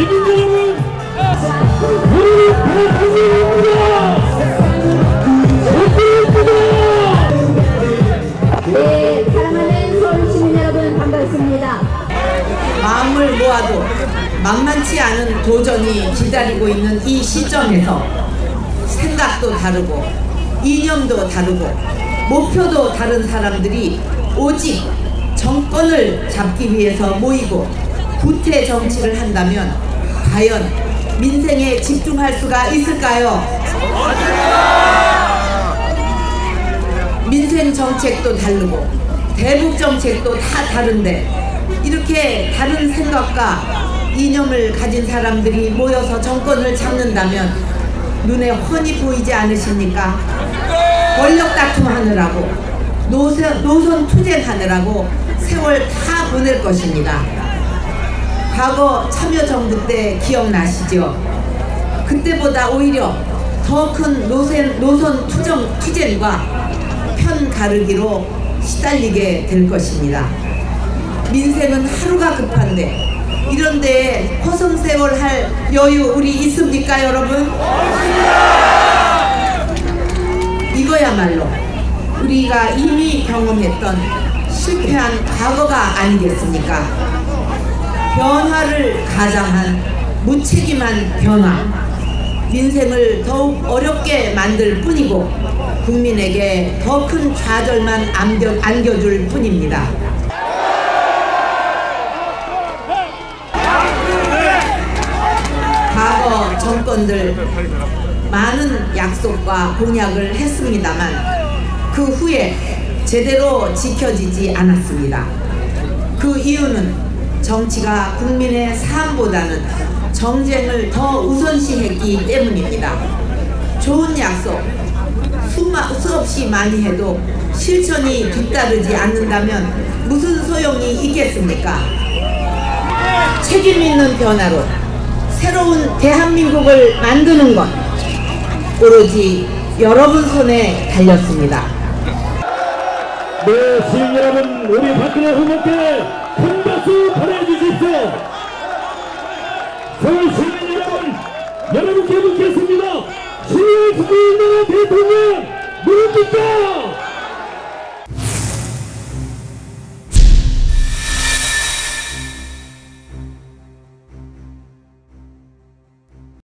네, 사랑하는 서울 시민 여러분 반갑습니다. 마음을 모아도 만만치 않은 도전이 기다리고 있는 이 시점에서 생각도 다르고 이념도 다르고 목표도 다른 사람들이 오직 정권을 잡기 위해서 모이고 구태 정치를 한다면 과연 민생에 집중할 수가 있을까요? 민생 정책도 다르고 대북 정책도 다 다른데 이렇게 다른 생각과 이념을 가진 사람들이 모여서 정권을 잡는다면 눈에 훤히 보이지 않으십니까? 권력 다툼하느라고 노선 투쟁하느라고 세월 다 보낼 것입니다. 과거 참여정부 때 기억나시죠? 그때보다 오히려 더 큰 노선 투쟁과 편가르기로 시달리게 될 것입니다. 민생은 하루가 급한데 이런 데에 허송세월 할 여유 우리 있습니까, 여러분? 없습니다. 이거야말로 우리가 이미 경험했던 실패한 과거가 아니겠습니까? 변화를 가장한 무책임한 변화, 민생을 더욱 어렵게 만들 뿐이고 국민에게 더 큰 좌절만 안겨줄 뿐입니다. 과거 정권들 많은 약속과 공약을 했습니다만 그 후에 제대로 지켜지지 않았습니다. 그 이유는 정치가 국민의 삶보다는 정쟁을 더 우선시했기 때문입니다. 좋은 약속 수없이 많이 해도 실천이 뒤따르지 않는다면 무슨 소용이 있겠습니까? 책임 있는 변화로 새로운 대한민국을 만드는 건 오로지 여러분 손에 달렸습니다. 네, 시민 여러분, 우리 박근혜 후보께 큰 박수 보내주십시오. 서울 시민 여러분, 여러분께 묻겠습니다. 시민 국민의 대통령. Go!